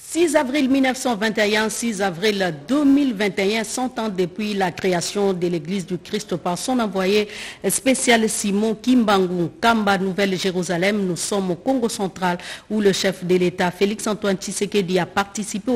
6 avril 1921, 6 avril 2021, 100 ans depuis la création de l'église du Christ par son envoyé spécial Simon Kimbangu, Kamba, Nouvelle-Jérusalem. Nous sommes au Congo central où le chef de l'État, Félix Antoine Tshisekedi, a participé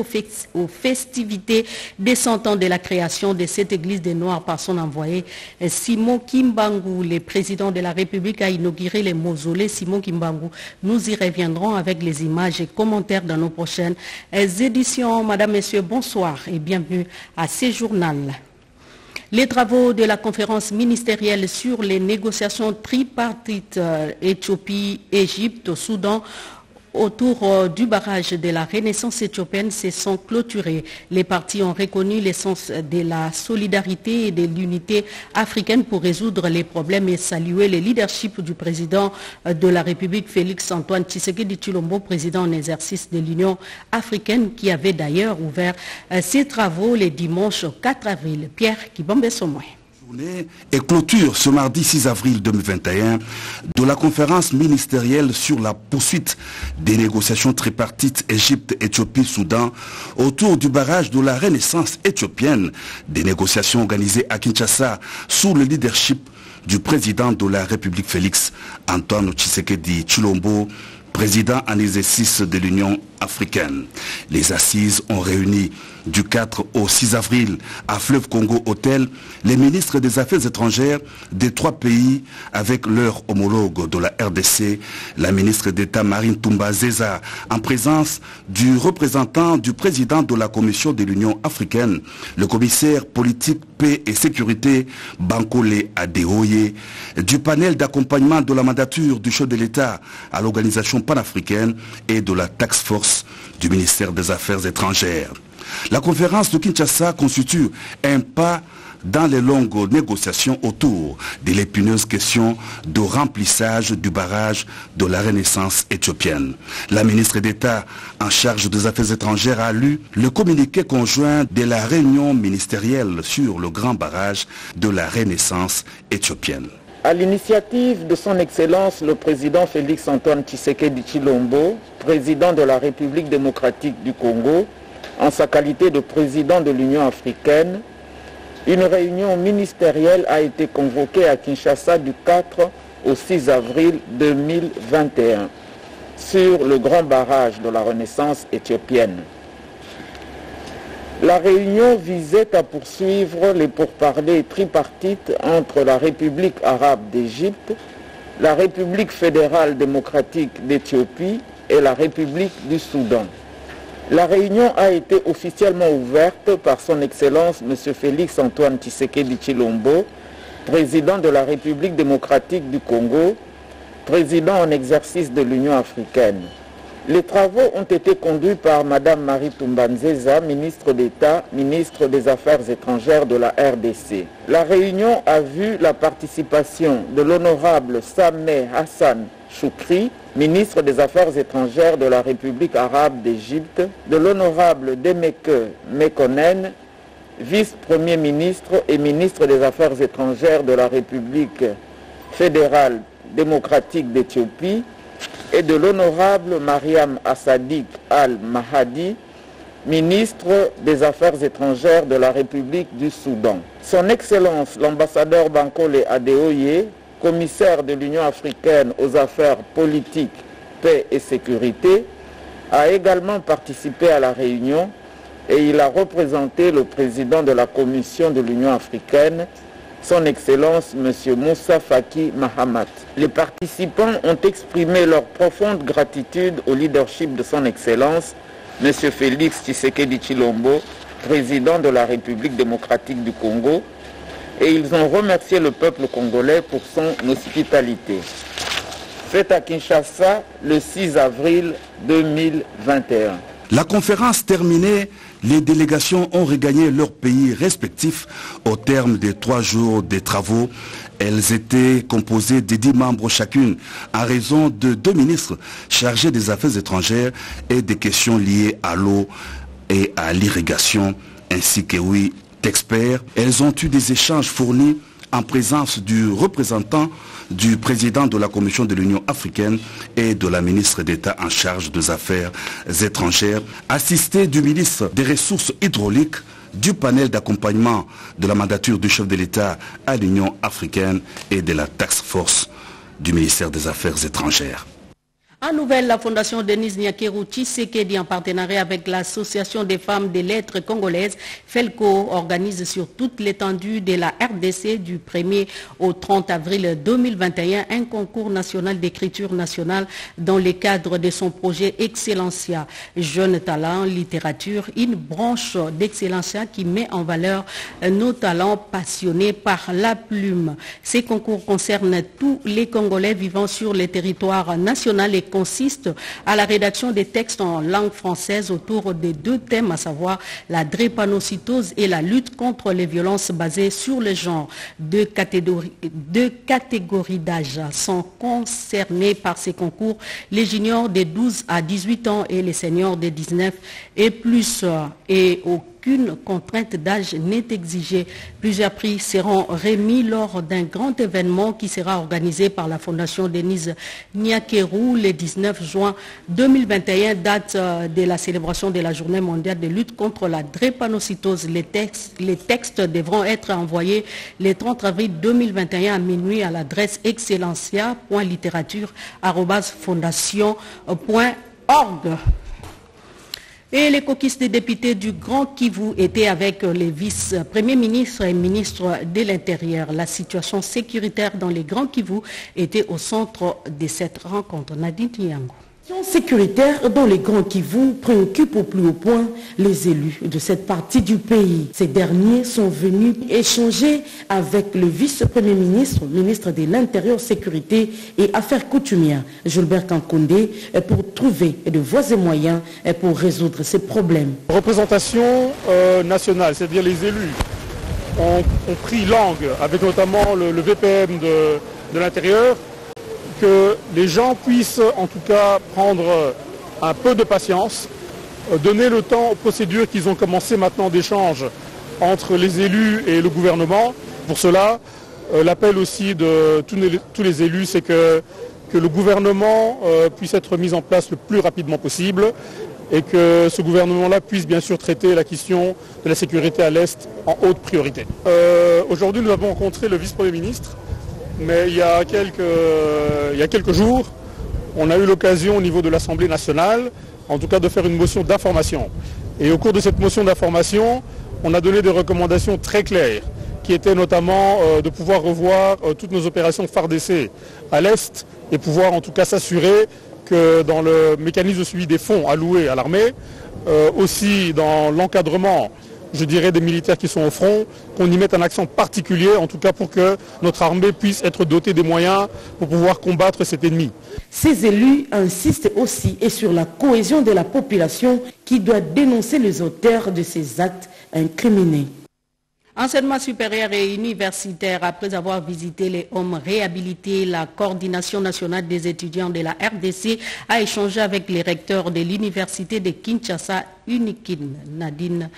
aux festivités des 100 ans de la création de cette église des Noirs par son envoyé Simon Kimbangu. Le président de la République a inauguré les mausolées Simon Kimbangu. Nous y reviendrons avec les images et commentaires dans nos prochaines éditions. Madame, Messieurs, bonsoir et bienvenue à ce journal. Les travaux de la conférence ministérielle sur les négociations tripartites Éthiopie, Égypte, Soudan autour du barrage de la Renaissance éthiopienne se sont clôturés. Les partis ont reconnu l'essence de la solidarité et de l'unité africaine pour résoudre les problèmes et saluer le leadership du président de la République, Félix Antoine Tshisekedi Tshilombo, président en exercice de l'Union africaine, qui avait d'ailleurs ouvert ses travaux le dimanche 4 avril. Pierre Kibambe Somoué. Et clôture ce mardi 6 avril 2021 de la conférence ministérielle sur la poursuite des négociations tripartites Égypte, Éthiopie, Soudan autour du barrage de la Renaissance éthiopienne, des négociations organisées à Kinshasa sous le leadership du président de la République Félix Antoine Tshisekedi Tshilombo, président en exercice de l'Union africaine. Les assises ont réuni du 4 au 6 avril à Fleuve Congo Hôtel les ministres des Affaires étrangères des trois pays avec leur homologue de la RDC, la ministre d'État Marie Tumba Nzeza, en présence du représentant du président de la Commission de l'Union africaine, le commissaire politique, paix et sécurité Bankole Adeoye, du panel d'accompagnement de la mandature du chef de l'État à l'organisation panafricaine et de la task force du ministère des Affaires étrangères. La conférence de Kinshasa constitue un pas dans les longues négociations autour de l'épineuse question de remplissage du barrage de la Renaissance éthiopienne. La ministre d'État en charge des Affaires étrangères a lu le communiqué conjoint de la réunion ministérielle sur le grand barrage de la Renaissance éthiopienne. À l'initiative de son Excellence le président Félix Antoine Tshisekedi Tshilombo, président de la République démocratique du Congo, en sa qualité de président de l'Union africaine, une réunion ministérielle a été convoquée à Kinshasa du 4 au 6 avril 2021 sur le grand barrage de la Renaissance éthiopienne. La réunion visait à poursuivre les pourparlers tripartites entre la République arabe d'Égypte, la République fédérale démocratique d'Éthiopie et la République du Soudan. La réunion a été officiellement ouverte par son Excellence M. Félix Antoine Tshisekedi Tshilombo, président de la République démocratique du Congo, président en exercice de l'Union africaine. Les travaux ont été conduits par Mme Marie Tumba Nzeza, ministre d'État, ministre des Affaires étrangères de la RDC. La réunion a vu la participation de l'honorable Sameh Hassan Choukri, ministre des Affaires étrangères de la République arabe d'Égypte, de l'honorable Demeke Mekonen, vice-premier ministre et ministre des Affaires étrangères de la République fédérale démocratique d'Éthiopie, et de l'honorable Mariam Assadiq al-Mahadi, ministre des Affaires étrangères de la République du Soudan. Son Excellence l'ambassadeur Bankole Adeoye, commissaire de l'Union africaine aux affaires politiques, paix et sécurité, a également participé à la réunion et il a représenté le président de la Commission de l'Union africaine, son Excellence M. Moussa Faki Mahamat. Les participants ont exprimé leur profonde gratitude au leadership de son Excellence M. Félix Tshisekedi Tshilombo, président de la République démocratique du Congo, et ils ont remercié le peuple congolais pour son hospitalité. Faite à Kinshasa le 6 avril 2021. La conférence terminée, les délégations ont regagné leurs pays respectifs au terme des 3 jours de travaux. Elles étaient composées de 10 membres chacune, en raison de 2 ministres chargés des affaires étrangères et des questions liées à l'eau et à l'irrigation, ainsi que d'experts. Elles ont eu des échanges fournis en présence du représentant du président de la Commission de l'Union africaine et de la ministre d'État en charge des affaires étrangères, assisté du ministre des Ressources hydrauliques, du panel d'accompagnement de la mandature du chef de l'État à l'Union africaine et de la task force du ministère des Affaires étrangères. En nouvelle, la Fondation Denise Nyakeru Tshisekedi, en partenariat avec l'Association des femmes des lettres congolaises, FELCO, organise sur toute l'étendue de la RDC du 1er au 30 avril 2021 un concours national d'écriture nationale dans le cadre de son projet Excellencia. Jeunes talents, littérature, une branche d'Excellencia qui met en valeur nos talents passionnés par la plume. Ces concours concernent tous les Congolais vivant sur le territoire national et consiste à la rédaction des textes en langue française autour de deux thèmes, à savoir la drépanocytose et la lutte contre les violences basées sur le genre. Deux catégories d'âge sont concernées par ces concours, les juniors de 12 à 18 ans et les seniors de 19 et plus. Et aucune contrainte d'âge n'est exigée. Plusieurs prix seront remis lors d'un grand événement qui sera organisé par la Fondation Denise Nyakeru le 19 juin 2021, date de la célébration de la Journée mondiale de lutte contre la drépanocytose. Les textes devront être envoyés le 30 avril 2021 à minuit à l'adresse excellencia.littérature@fondation.org. Et les coquistes des députés du Grand Kivu étaient avec les vice-premiers ministres et ministres de l'Intérieur. La situation sécuritaire dans le Grand Kivu était au centre de cette rencontre. Nadine Tiangou. La situation sécuritaire dans les Grands Kivu préoccupe au plus haut point les élus de cette partie du pays. Ces derniers sont venus échanger avec le vice-premier ministre, ministre de l'Intérieur, Sécurité et Affaires coutumières, Gilbert Kankondé, pour trouver de voies et moyens pour résoudre ces problèmes. Représentation nationale, c'est-à-dire les élus, ont pris langue avec notamment le VPM de l'Intérieur, que les gens puissent en tout cas prendre un peu de patience, donner le temps aux procédures qu'ils ont commencé maintenant d'échange entre les élus et le gouvernement. Pour cela, l'appel aussi de tous les élus, c'est que le gouvernement puisse être mis en place le plus rapidement possible et que ce gouvernement-là puisse bien sûr traiter la question de la sécurité à l'Est en haute priorité. Aujourd'hui, nous avons rencontré le vice-premier ministre. Mais il y a quelques jours, on a eu l'occasion au niveau de l'Assemblée nationale, en tout cas de faire une motion d'information. Et au cours de cette motion d'information, on a donné des recommandations très claires, qui étaient notamment de pouvoir revoir toutes nos opérations phare d'essai à l'Est et pouvoir en tout cas s'assurer que dans le mécanisme de suivi des fonds alloués à l'armée, aussi dans l'encadrement, je dirais, des militaires qui sont au front, qu'on y mette un accent particulier, en tout cas pour que notre armée puisse être dotée des moyens pour pouvoir combattre cet ennemi. Ces élus insistent aussi et sur la cohésion de la population qui doit dénoncer les auteurs de ces actes incriminés. Enseignement supérieur et universitaire, après avoir visité les hommes réhabilités, la coordination nationale des étudiants de la RDC a échangé avec les recteurs de l'université de Kinshasa, Unikin. Nadine.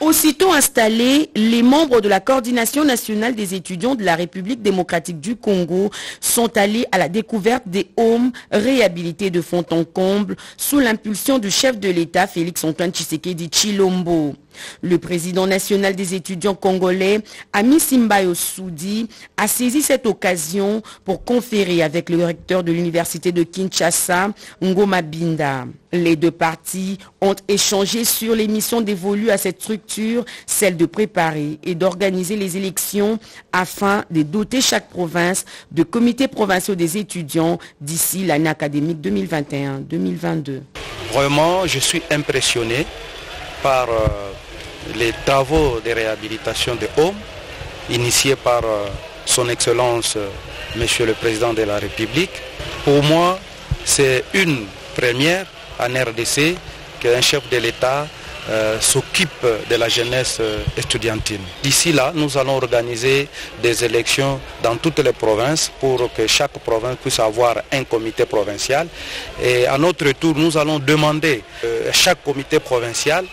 Aussitôt installés, les membres de la coordination nationale des étudiants de la République démocratique du Congo sont allés à la découverte des hommes réhabilités de fond en comble sous l'impulsion du chef de l'État Félix Antoine Tshisekedi Tshilombo. Le président national des étudiants congolais, Ami Simbayo Soudi, a saisi cette occasion pour conférer avec le recteur de l'université de Kinshasa, Ngoma Binda. Les deux parties ont échangé sur les missions dévolues à cette structure, celle de préparer et d'organiser les élections afin de doter chaque province de comités provinciaux des étudiants d'ici l'année académique 2021-2022. Vraiment, je suis impressionné par les travaux de réhabilitation de Homme, initiés par son Excellence, Monsieur le Président de la République. Pour moi, c'est une première en RDC qu'un chef de l'État s'occupe de la jeunesse estudiantine. D'ici là, nous allons organiser des élections dans toutes les provinces pour que chaque province puisse avoir un comité provincial. Et à notre tour, nous allons demander à chaque comité provincial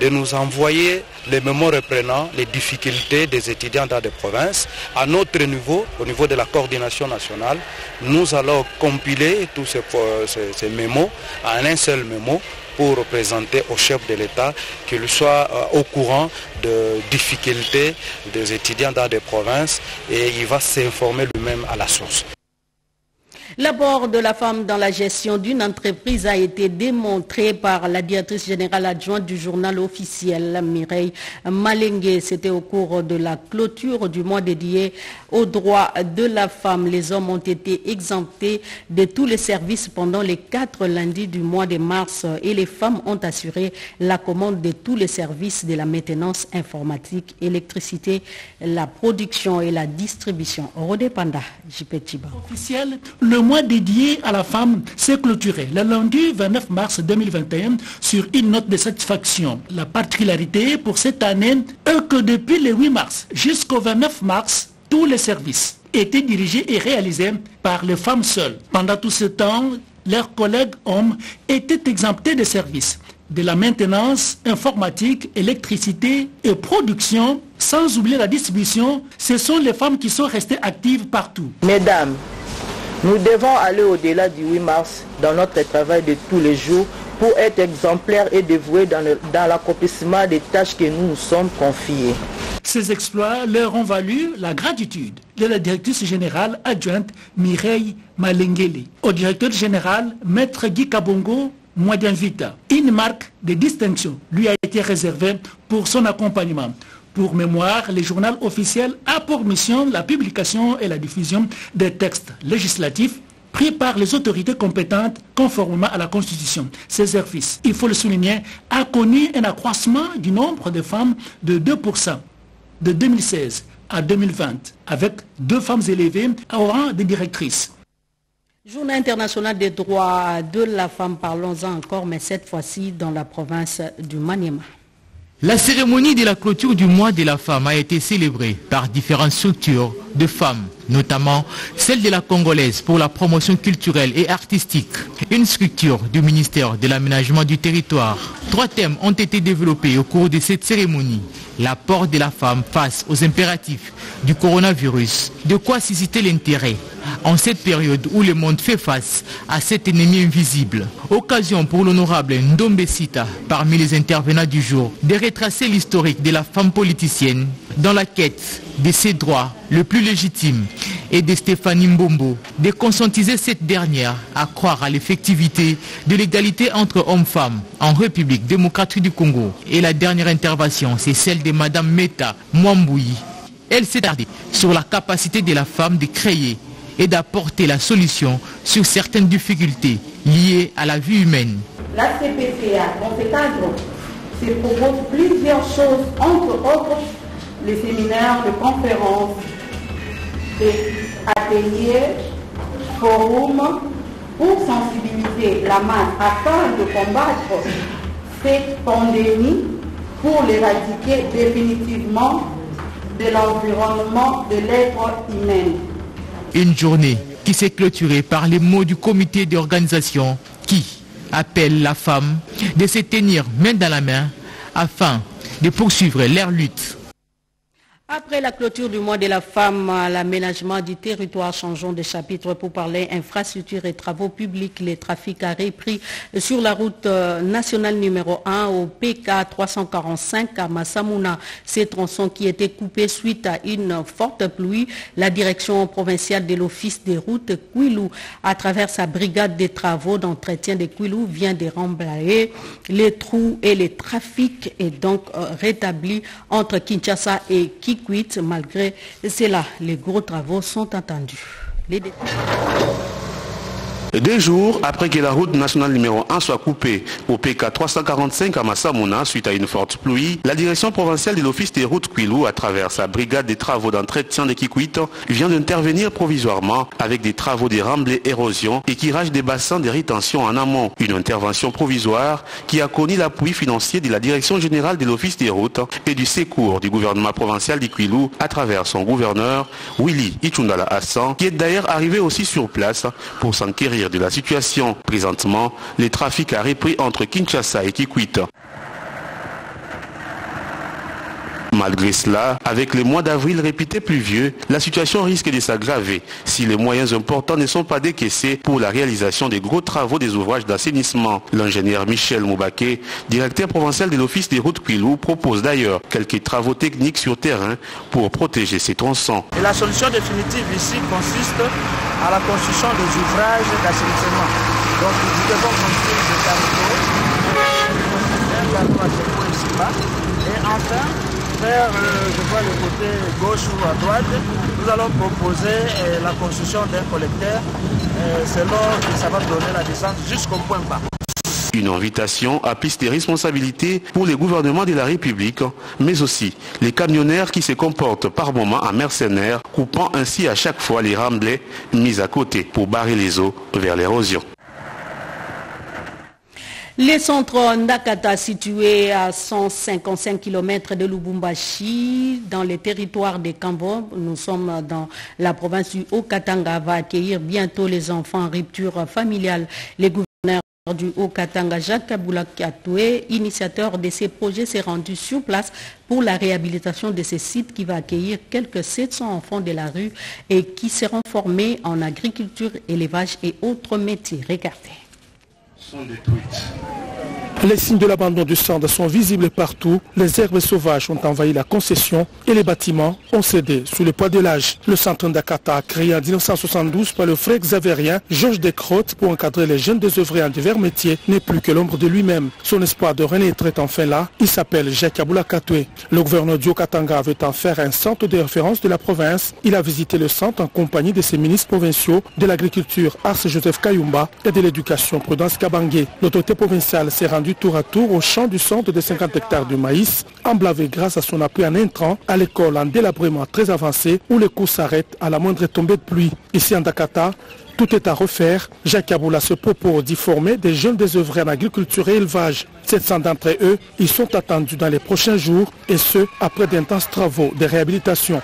de nous envoyer les mémos reprenant les difficultés des étudiants dans des provinces. À notre niveau, au niveau de la coordination nationale, nous allons compiler tous ces mémos en un seul mémo pour présenter au chef de l'État qu'il soit au courant de difficultés des étudiants dans des provinces et il va s'informer lui-même à la source. L'apport de la femme dans la gestion d'une entreprise a été démontré par la directrice générale adjointe du journal officiel, Mireille Malengue. C'était au cours de la clôture du mois dédié aux droits de la femme. Les hommes ont été exemptés de tous les services pendant les 4 lundis du mois de mars et les femmes ont assuré la commande de tous les services de la maintenance informatique, électricité, la production et la distribution. Rodépanda, Jipetiba. Officiel, le mois dédié à la femme s'est clôturé le lundi 29 mars 2021 sur une note de satisfaction. La particularité pour cette année est que depuis le 8 mars jusqu'au 29 mars, tous les services étaient dirigés et réalisés par les femmes seules. Pendant tout ce temps, leurs collègues hommes étaient exemptés des services de la maintenance informatique, électricité et production, sans oublier la distribution. Ce sont les femmes qui sont restées actives partout. Mesdames, nous devons aller au-delà du 8 mars dans notre travail de tous les jours pour être exemplaires et dévoués dans l'accomplissement des tâches que nous nous sommes confiées. Ces exploits leur ont valu la gratitude de la directrice générale adjointe Mireille Malengueli au directeur général Maître Guy Kabongo Moïdian Vita. Une marque de distinction lui a été réservée pour son accompagnement. Pour mémoire, le journal officiel a pour mission la publication et la diffusion des textes législatifs pris par les autorités compétentes conformément à la Constitution. Ces services, il faut le souligner, a connu un accroissement du nombre de femmes de 2% de 2016 à 2020, avec 2 femmes élevées au rang de directrices. Journée internationale des droits de la femme, parlons-en encore, mais cette fois-ci dans la province du Maniema. La cérémonie de la clôture du mois de la femme a été célébrée par différentes structures de femmes, notamment celle de la Congolaise pour la promotion culturelle et artistique, une structure du ministère de l'aménagement du territoire. 3 thèmes ont été développés au cours de cette cérémonie. L'apport de la femme face aux impératifs du coronavirus, de quoi susciter l'intérêt en cette période où le monde fait face à cet ennemi invisible. Occasion pour l'honorable Ndombe Sita, parmi les intervenants du jour, de retracer l'historique de la femme politicienne dans la quête de ses droits le plus légitime et de Stéphanie Mbombo, de conscientiser cette dernière à croire à l'effectivité de l'égalité entre hommes-femmes en République démocratique du Congo. Et la dernière intervention, c'est celle de Madame Meta Mwamboui. Elle s'est attardée sur la capacité de la femme de créer et d'apporter la solution sur certaines difficultés liées à la vie humaine. La CPCA, dans ce cadre, se propose plusieurs choses, entre autres les séminaires, les conférences, les ateliers, forums, pour sensibiliser la masse afin de combattre cette pandémie, pour l'éradiquer définitivement de l'environnement de l'être humain. Une journée qui s'est clôturée par les mots du comité d'organisation qui appelle la femme de se tenir main dans la main afin de poursuivre leur lutte. Après la clôture du mois de la femme, l'aménagement du territoire, changeons de chapitre pour parler infrastructures et travaux publics. Les trafics a repris sur la route nationale numéro 1 au PK 345 à Massamuna. Ces tronçons qui étaient coupés suite à une forte pluie, la direction provinciale de l'Office des routes Kwilu, à travers sa brigade des travaux d'entretien de Kwilu, vient de remblayer les trous et les trafics et donc rétabli entre Kinshasa et Kikwit. Malgré cela, les gros travaux sont attendus. Les détails. 2 jours après que la route nationale numéro 1 soit coupée au PK 345 à Massamuna suite à une forte pluie, la direction provinciale de l'Office des routes Kwilu, à travers sa brigade des travaux d'entretien de Kikwit, vient d'intervenir provisoirement avec des travaux de remblai, érosion et tirage des bassins de rétention en amont. Une intervention provisoire qui a connu l'appui financier de la direction générale de l'Office des routes et du secours du gouvernement provincial de Kwilu à travers son gouverneur Willy Itchundala Hassan, qui est d'ailleurs arrivé aussi sur place pour s'enquérir de la situation. Présentement, les trafics a repris entre Kinshasa et Kikwit. Malgré cela, avec les mois d'avril réputés pluvieux, la situation risque de s'aggraver si les moyens importants ne sont pas décaissés pour la réalisation des gros travaux des ouvrages d'assainissement. L'ingénieur Michel Moubake, directeur provincial de l'Office des routes Kwilu, propose d'ailleurs quelques travaux techniques sur terrain pour protéger ces tronçons. Et la solution définitive ici consiste à la construction des ouvrages d'assainissement. Donc nous devons construire des carreaux, et enfin, vers je vois le côté gauche ou à droite, nous allons proposer la construction d'un collecteur selon que ça va donner la descente jusqu'au point bas. Une invitation à plus de responsabilités pour les gouvernements de la République, mais aussi les camionnaires qui se comportent par moments en mercenaires, coupant ainsi à chaque fois les remblais mis à côté pour barrer les eaux vers l'érosion. Les centres Ndakata situés à 155 km de Lubumbashi, dans les territoires de Kambo, nous sommes dans la province du Haut-Katanga, va accueillir bientôt les enfants en rupture familiale. Les gouverneurs du Haut-Katanga, Jacques Kyabula Katwe, initiateur de ces projets, s'est rendu sur place pour la réhabilitation de ces sites qui va accueillir quelques 700 enfants de la rue et qui seront formés en agriculture, élevage et autres métiers. Regardez. Les signes de l'abandon du centre sont visibles partout. Les herbes sauvages ont envahi la concession et les bâtiments ont cédé sous le poids de l'âge. Le centre Ndakata, créé en 1972 par le frère xavérien Georges Descrottes pour encadrer les jeunes désœuvrés en divers métiers, n'est plus que l'ombre de lui-même. Son espoir de renaître est enfin là. Il s'appelle Jacques Kyabula Katwe. Le gouverneur du Haut-Katanga veut en faire un centre de référence de la province. Il a visité le centre en compagnie de ses ministres provinciaux de l'agriculture Ars-Joseph Kayumba et de l'éducation Prudence Kabangué. L'autorité provinciale s'est rendue du tour à tour au champ du centre de 50 hectares de maïs, emblavé grâce à son appui en intrant à l'école en délabrement très avancé où les cours s'arrêtent à la moindre tombée de pluie. Ici en Ndakata, tout est à refaire. Jacques Kyabula se propose d'y former des jeunes désœuvrés en agriculture et élevage. 700 d'entre eux y sont attendus dans les prochains jours et ce, après d'intenses travaux de réhabilitation.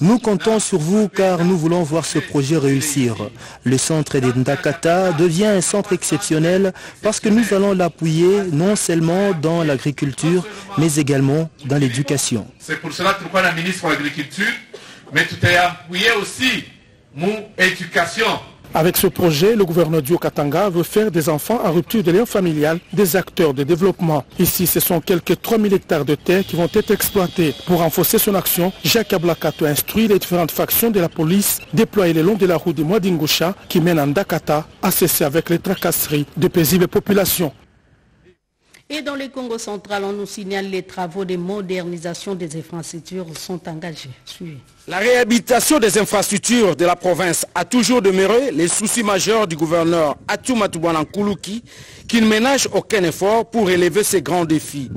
Nous comptons sur vous car nous voulons voir ce projet réussir. Le centre de Ndakata devient un centre exceptionnel parce que nous allons l'appuyer non seulement dans l'agriculture, mais également dans l'éducation. C'est pour cela que la ministre de l'Agriculture, mais tout est appuyé aussi, mon éducation. Avec ce projet, le gouverneur du Haut-Katanga veut faire des enfants en rupture de lien familial des acteurs de développement. Ici, ce sont quelques 3000 hectares de terre qui vont être exploités. Pour renforcer son action, Jacques Kyabula Katwe instruit les différentes factions de la police déployées le long de la route de Mwadingusha qui mène à Ndakata à cesser avec les tracasseries de paisibles populations. Et dans le Congo central, on nous signale les travaux de modernisation des infrastructures sont engagés. Suivez. La réhabilitation des infrastructures de la province a toujours demeuré les soucis majeurs du gouverneur Atoum Toubalan Koulouki, qui ne ménage aucun effort pour relever ces grands défis.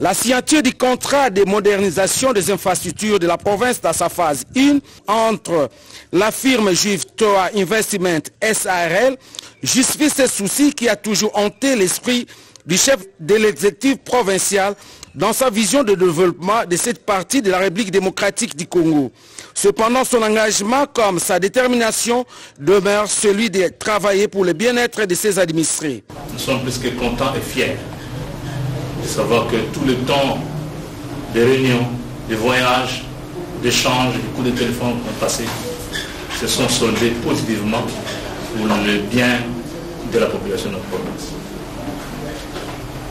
La signature du contrat de modernisation des infrastructures de la province dans sa phase 1 entre la firme juive TOA Investment SARL justifie ces soucis qui a toujours hanté l'esprit du chef de l'exécutif provincial dans sa vision de développement de cette partie de la République démocratique du Congo. Cependant, son engagement comme sa détermination demeure celui de travailler pour le bien-être de ses administrés. Nous sommes plus que contents et fiers de savoir que tout le temps des réunions, des voyages, d'échanges, des coups de téléphone qu'on a passés se sont soldés positivement pour le bien de la population de notre province.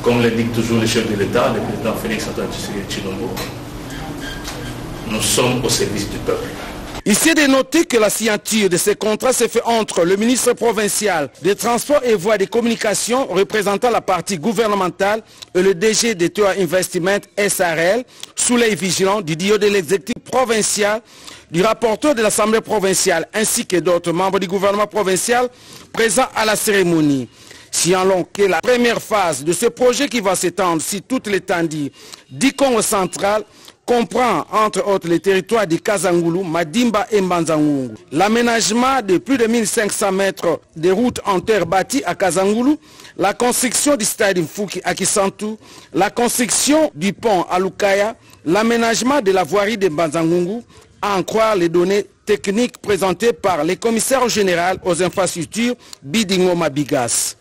Comme l'indique toujours le chef de l'État, le président Félix Antoine Tshisekedi Tshilombo, nous sommes au service du peuple. Il s'est dénoté que la signature de ces contrats s'est faite entre le ministre provincial des Transports et Voies des Communications, représentant la partie gouvernementale, et le DG de TOA Investment SARL, sous l'œil vigilant du DIO de l'exécutif provincial, du rapporteur de l'Assemblée provinciale, ainsi que d'autres membres du gouvernement provincial présents à la cérémonie. Signalons que la première phase de ce projet qui va s'étendre sur toute l'étendue du Congo central comprend entre autres les territoires de Kazangulu, Madimba et Mbanzangungu. L'aménagement de plus de 1500 mètres de routes en terre bâtie à Kazangulu, la construction du stade Mfuki à Kisantu, la construction du pont à Lukaya, l'aménagement de la voirie de Mbanzangungu, à en croire les données techniques présentées par le commissaire général aux infrastructures Bidingo Mabigas.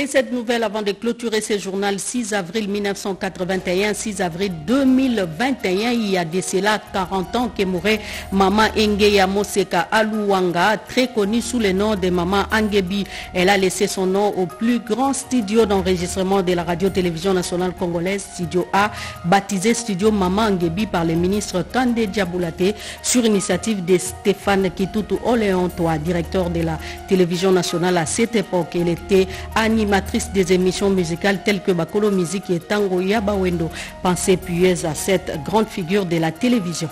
Et cette nouvelle avant de clôturer ce journal, 6 avril 1981, 6 avril 2021, il y a de cela 40 ans que mourait Maman Ngeya Moseka Alouanga, très connue sous le nom de Maman Ngebi. Elle a laissé son nom au plus grand studio d'enregistrement de la radio-télévision nationale congolaise, Studio A, baptisé Studio Maman Ngebi par le ministre Tandé Diabulaté, sur initiative de Stéphane Kitoutou Oléanto, directeur de la télévision nationale à cette époque. Elle était animatrice des émissions musicales telles que Bakolo Musique et Tango Yabawendo. Pensée pieuse à cette grande figure de la télévision.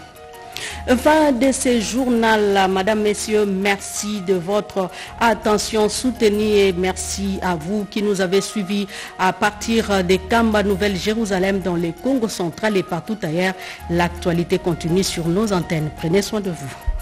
Fin de ce journal, madame, messieurs, merci de votre attention soutenue et merci à vous qui nous avez suivis à partir de Kamba, Nouvelle-Jérusalem, dans le Congo central et partout ailleurs. L'actualité continue sur nos antennes. Prenez soin de vous.